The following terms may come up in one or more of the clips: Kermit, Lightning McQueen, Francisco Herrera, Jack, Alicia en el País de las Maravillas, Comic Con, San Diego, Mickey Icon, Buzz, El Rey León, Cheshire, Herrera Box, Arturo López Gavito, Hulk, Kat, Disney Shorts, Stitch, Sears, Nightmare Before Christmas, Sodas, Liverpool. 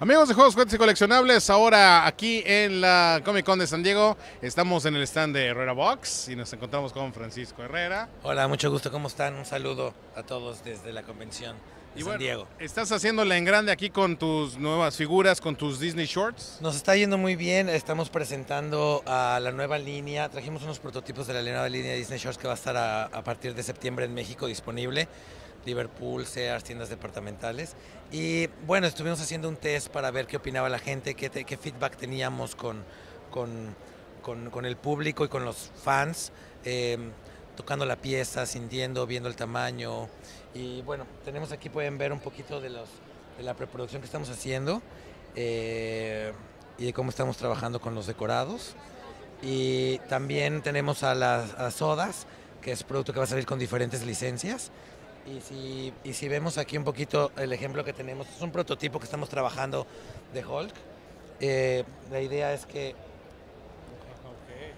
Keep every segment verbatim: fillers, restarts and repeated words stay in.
Amigos de Juegos, Juguetes y Coleccionables, ahora aquí en la Comic Con de San Diego, estamos en el stand de Herrera Box y nos encontramos con Francisco Herrera. Hola, mucho gusto, ¿cómo están? Un saludo a todos desde la convención de y San bueno, Diego. Estás haciéndola en grande aquí con tus nuevas figuras, con tus Disney Shorts. Nos está yendo muy bien, estamos presentando a la nueva línea, trajimos unos prototipos de la nueva línea de Disney Shorts que va a estar a, a partir de septiembre en México disponible. Liverpool, Sears, tiendas departamentales. Y bueno, estuvimos haciendo un test para ver qué opinaba la gente, qué, te, qué feedback teníamos con, con, con, con el público y con los fans, eh, tocando la pieza, sintiendo, viendo el tamaño. Y bueno, tenemos aquí, pueden ver un poquito de, los, de la preproducción que estamos haciendo eh, y de cómo estamos trabajando con los decorados. Y también tenemos a las a Sodas, que es producto que va a salir con diferentes licencias. Y si, y si vemos aquí un poquito el ejemplo que tenemos, es un prototipo que estamos trabajando de Hulk. Eh, la idea es que... Okay.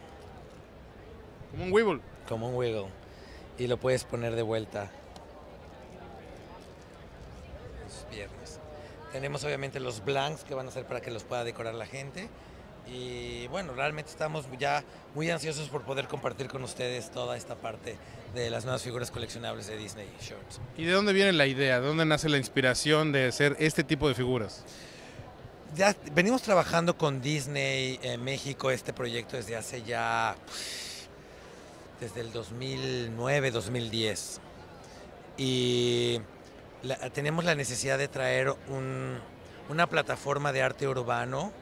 Como un wiggle. Como un wiggle. Y lo puedes poner de vuelta. Los viernes. Tenemos obviamente los blanks que van a ser para que los pueda decorar la gente. Y bueno, realmente estamos ya muy ansiosos por poder compartir con ustedes toda esta parte de las nuevas figuras coleccionables de Disney Shorts. ¿Y de dónde viene la idea? ¿De dónde nace la inspiración de hacer este tipo de figuras? Ya venimos trabajando con Disney en México este proyecto desde hace ya... desde el dos mil nueve, dos mil diez. Y la, tenemos la necesidad de traer un, una plataforma de arte urbano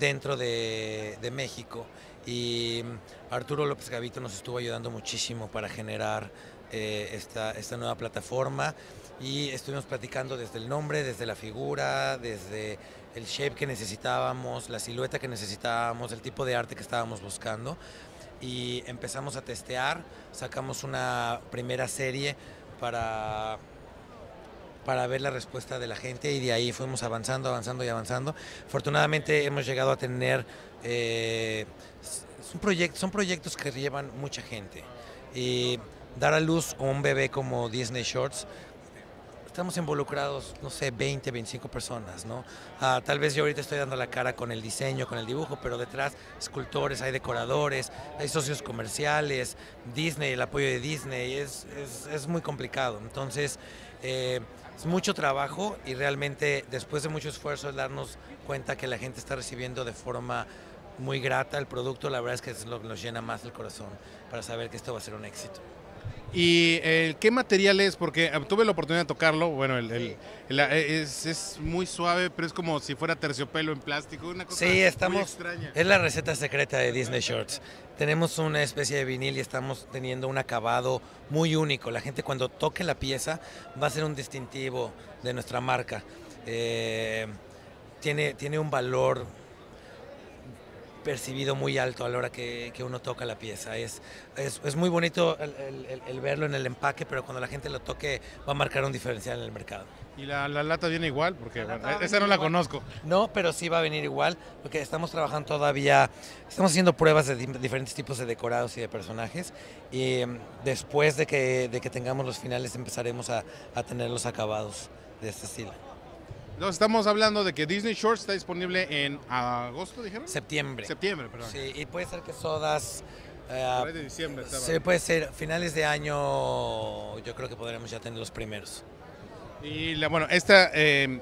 dentro de, de México, y Arturo López Gavito nos estuvo ayudando muchísimo para generar eh, esta, esta nueva plataforma, y estuvimos platicando desde el nombre, desde la figura, desde el shape que necesitábamos, la silueta que necesitábamos, el tipo de arte que estábamos buscando, y empezamos a testear, sacamos una primera serie para... para ver la respuesta de la gente, y de ahí fuimos avanzando, avanzando y avanzando. Afortunadamente hemos llegado a tener, eh, son, proyect, son proyectos que llevan mucha gente, y dar a luz a un bebé como Disney Shorts, estamos involucrados, no sé, veinte, veinticinco personas, ¿no? Ah, tal vez yo ahorita estoy dando la cara con el diseño, con el dibujo, pero detrás escultores, hay decoradores, hay socios comerciales, Disney, el apoyo de Disney, es, es, es muy complicado, entonces... Eh, Es mucho trabajo, y realmente después de mucho esfuerzo es darnos cuenta que la gente está recibiendo de forma muy grata el producto. La verdad es que es lo que nos llena más el corazón para saber que esto va a ser un éxito. ¿Y eh, qué material es? Porque tuve la oportunidad de tocarlo, bueno, el, el, el, es, es muy suave, pero es como si fuera terciopelo en plástico, una cosa sí, estamos, muy extraña. Es la receta secreta de Disney Shorts. Tenemos una especie de vinil y estamos teniendo un acabado muy único. La gente cuando toque la pieza va a ser un distintivo de nuestra marca. Eh, tiene, tiene un valor percibido muy alto a la hora que, que uno toca la pieza. Es, es, es muy bonito el, el, el verlo en el empaque, pero cuando la gente lo toque va a marcar un diferencial en el mercado. ¿Y la, la lata viene igual? Porque la bueno, esa no la igual. Conozco. No, pero sí va a venir igual, porque estamos trabajando todavía, estamos haciendo pruebas de di diferentes tipos de decorados y de personajes, y después de que, de que tengamos los finales empezaremos a, a tener los acabados de este estilo. No, estamos hablando de que Disney Shorts está disponible en agosto, ¿dijeron? Septiembre. Septiembre, perdón. Sí, y puede ser que Sodas... Eh, por ahí de diciembre estaba. Sí, puede ser. Finales de año yo creo que podremos ya tener los primeros. Y la, bueno, esta, eh,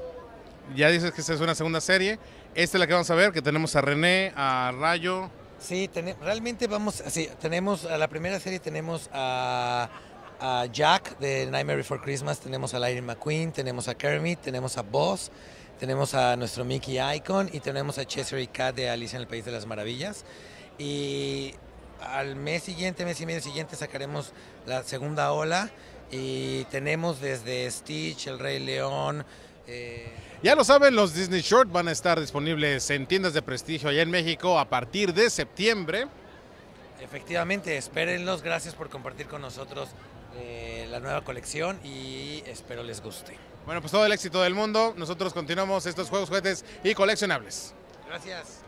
ya dices que esta es una segunda serie. Esta es la que vamos a ver, que tenemos a René, a Rayo. Sí, ten, realmente vamos, sí, tenemos a la primera serie, tenemos a... a Jack de Nightmare Before Christmas, tenemos a Lightning McQueen, tenemos a Kermit, tenemos a Buzz, tenemos a nuestro Mickey Icon, y tenemos a Cheshire y Kat de Alicia en el País de las Maravillas. Y al mes siguiente, mes y medio siguiente, sacaremos la segunda ola, y tenemos desde Stitch, El Rey León... Eh... Ya lo saben, los Disney Shorts van a estar disponibles en tiendas de prestigio allá en México a partir de septiembre. Efectivamente, espérenlos, gracias por compartir con nosotros Eh, la nueva colección, y espero les guste. Bueno, pues todo el éxito del mundo. Nosotros continuamos estos Juegos, Juguetes y Coleccionables. Gracias.